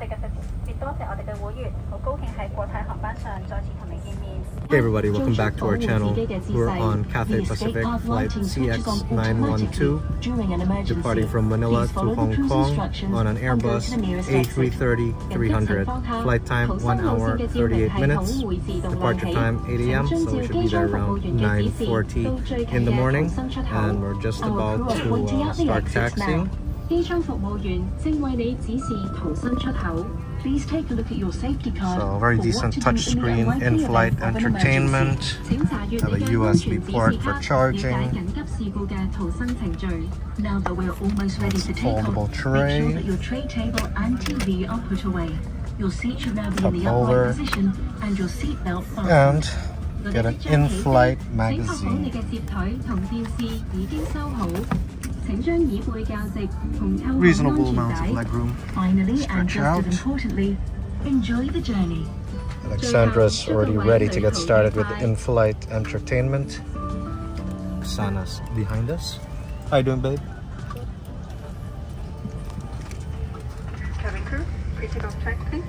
Hey everybody, welcome back to our channel. We're on Cathay Pacific flight CX-912 departing from Manila to Hong Kong on an Airbus A330-300. Flight time 1 hour 38 minutes. Departure time 8 a.m. so we should be there around 9:40 in the morning, and we're just about to start taxiing. Please take a look at your safety card. So very decent touchscreen, in-flight entertainment, have a USB port for charging, now that we're almost ready to take off, tray. Make sure that your tray table and TV are put away. Your seat should now be in the upright position and your seatbelt fastened. And get an in-flight magazine. Reasonable amount of legroom. Finally, and just as importantly, enjoy the journey. Alexandra's already ready to get started with the in-flight entertainment. Sana's behind us. How you doing, babe? Cabin crew, please take off track, please.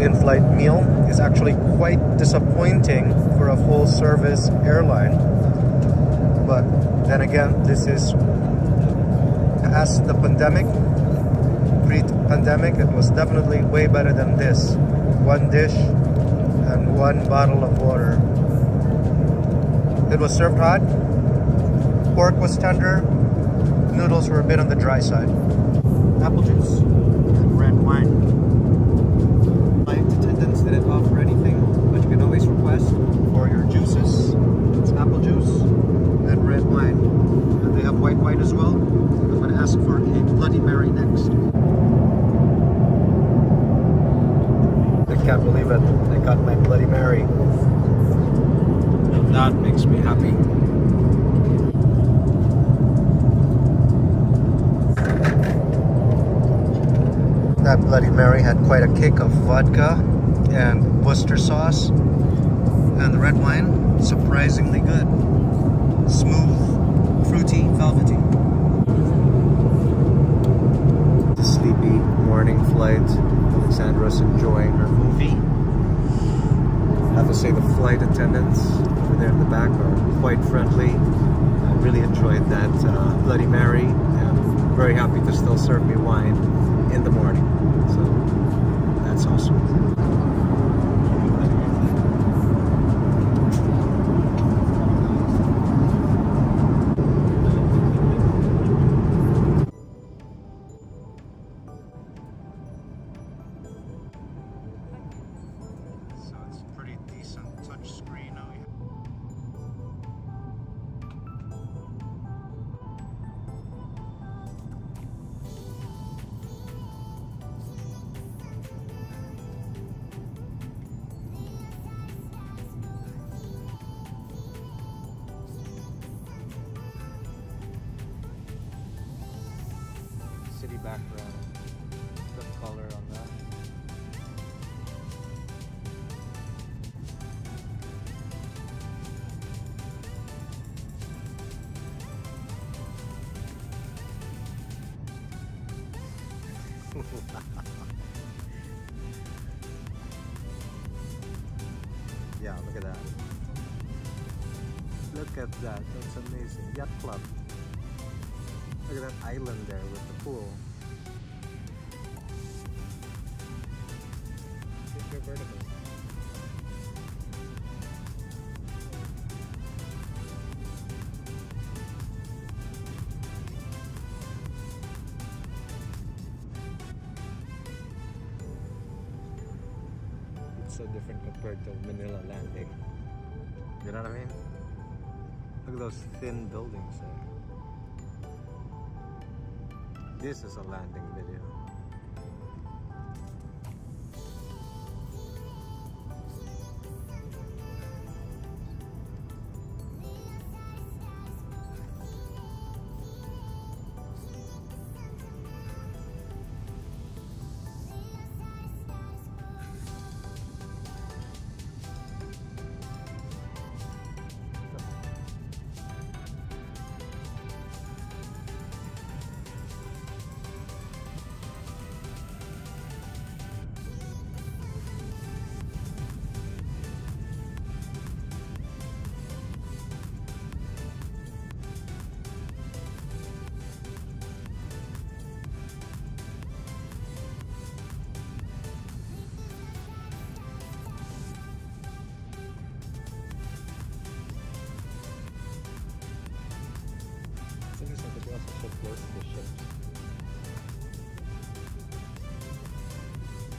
In-flight meal is actually quite disappointing for a full-service airline, but then again, this is past the pandemic. Pre-pandemic, it was definitely way better than this. One dish and one bottle of water. It was served hot, pork was tender, noodles were a bit on the dry side. Apple juice and red wine. Didn't offer anything, but you can always request for your juices. It's apple juice and red wine, and they have white wine as well. I'm going to ask for a Bloody Mary next. can't believe it. I got my Bloody Mary. And that makes me happy. That Bloody Mary had quite a kick of vodka and Worcester sauce and the red wine. Surprisingly good. Smooth, fruity, velvety. The sleepy morning flight. Alexandra's enjoying her movie. I have to say the flight attendants over there in the back are quite friendly. I really enjoyed that Bloody Mary. I'm very happy to still serve me wine in the morning. So that's awesome. Background, the color on that. Yeah, look at that. Look at that, that's amazing. Yacht Club. Look at that island there with the pool. It's so different compared to Manila landing. You know what I mean? Look at those thin buildings there. This is a landing video.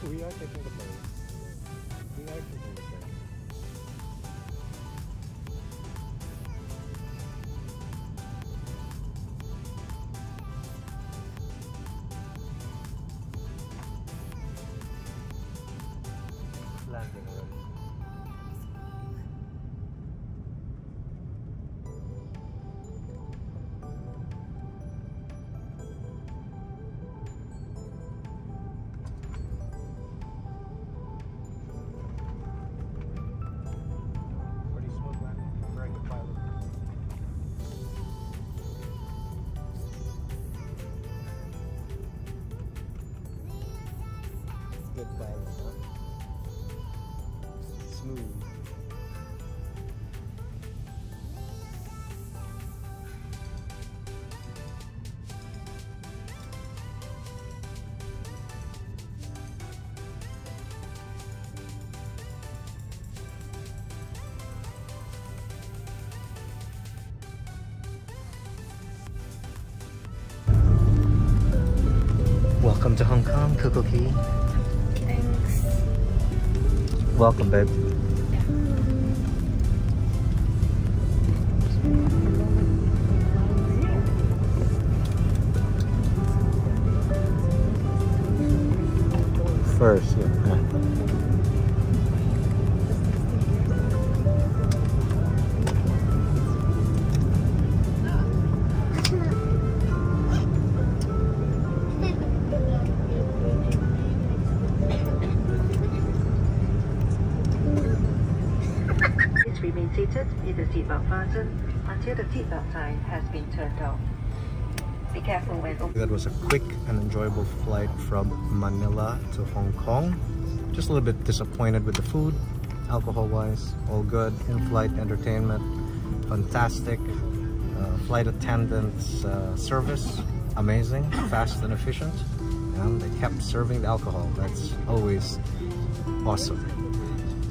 We are taking the plane. We are taking the plane. Landing already. Smooth. Welcome to Hong Kong, Kukuki. Thanks. Welcome, babe. First, yeah. activated in the seatbelt button until the seatbelt sign has been turned off. Be careful when open. That was a quick and enjoyable flight from Manila to Hong Kong. Just a little bit disappointed with the food, alcohol-wise, all good. In-flight entertainment, fantastic. Flight attendants service, amazing, fast and efficient. And they kept serving the alcohol. That's always awesome.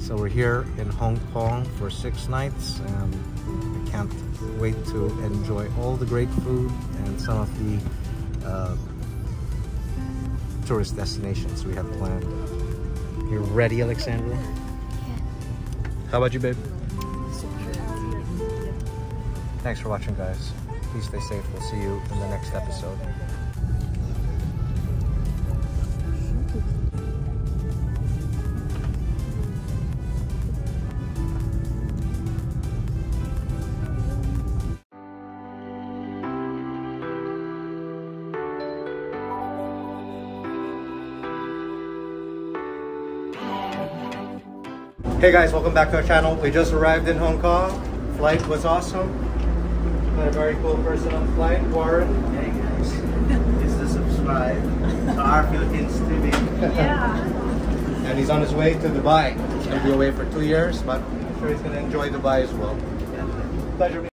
So we're here in Hong Kong for 6 nights, and I can't wait to enjoy all the great food and some of the tourist destinations we have planned. You ready, Alexandra? Yeah. How about you, babe? Thanks for watching, guys. Please stay safe. We'll see you in the next episode. Hey guys, welcome back to our channel. We just arrived in Hong Kong. Flight was awesome. Met a very cool person on the flight, Warren. Hey guys, please to subscribe to our Philippines TV. Yeah. And he's on his way to Dubai. He's going to be away for 2 years, but I'm sure he's going to enjoy Dubai as well. Yeah. Pleasure.